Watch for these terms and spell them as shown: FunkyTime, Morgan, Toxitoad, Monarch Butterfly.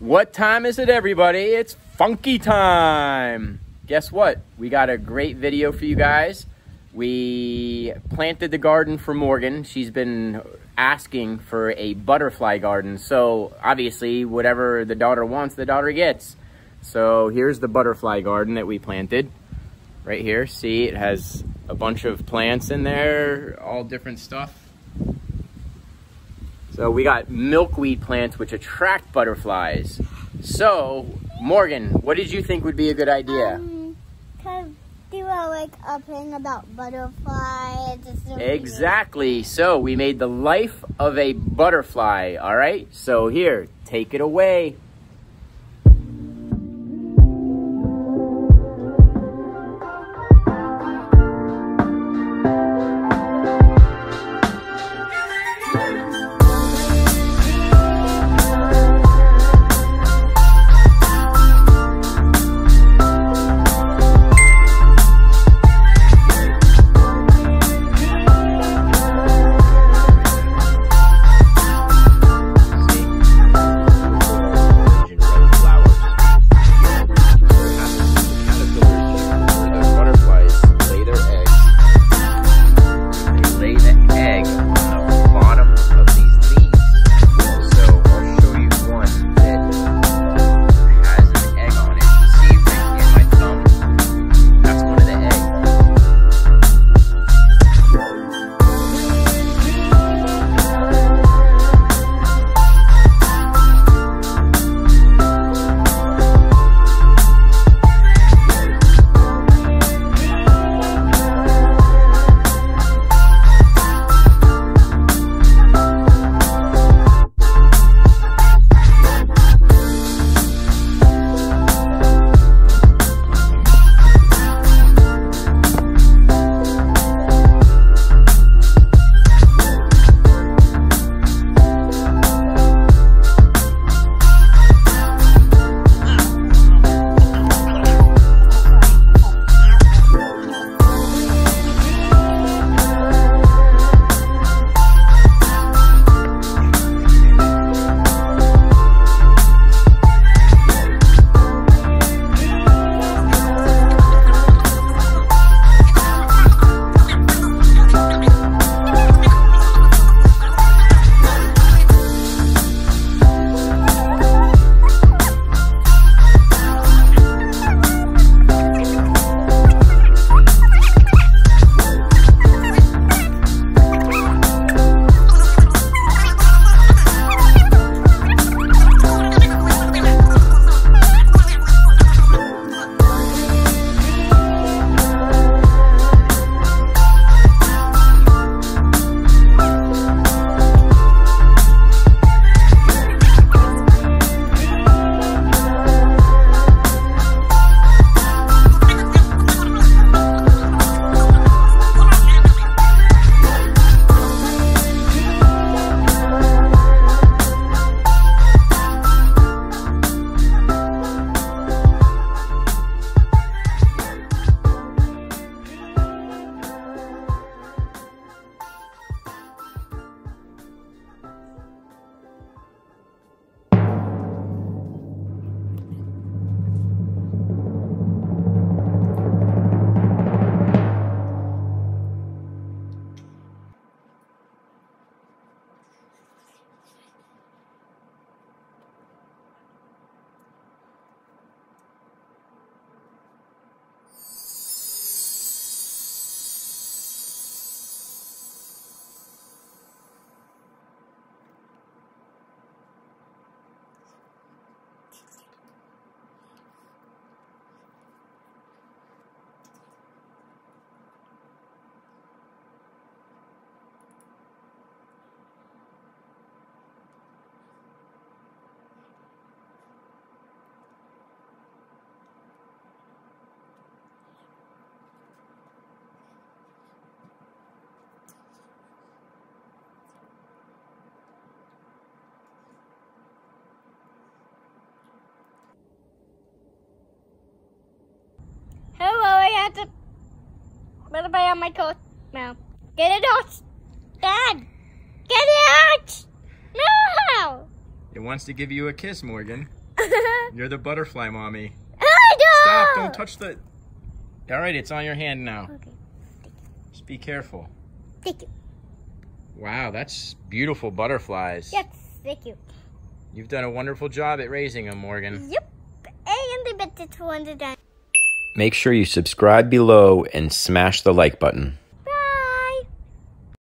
What time is it, everybody? It's funky time. Guess what? We got a great video for you guys. We planted the garden for Morgan. She's been asking for a butterfly garden. So obviously, whatever the daughter wants, the daughter gets. So here's the butterfly garden that we planted right here. See, it has a bunch of plants in there, all different stuff. So we got milkweed plants which attract butterflies. So, Morgan, what did you think would be a good idea? Cause they were like a thing about butterflies. Exactly. So we made the life of a butterfly. All right. So here, take it away. Butterfly on my toes now. Get it out, Dad. Get it out. No. It wants to give you a kiss, Morgan. You're the butterfly, Mommy. No, I don't! Stop, don't touch the... Alright, it's on your hand now. Okay. Thank you. Just be careful. Thank you. Wow, that's beautiful butterflies. Yes, thank you. You've done a wonderful job at raising them, Morgan. Yep, and I bet it's one to die. Make sure you subscribe below and smash the like button.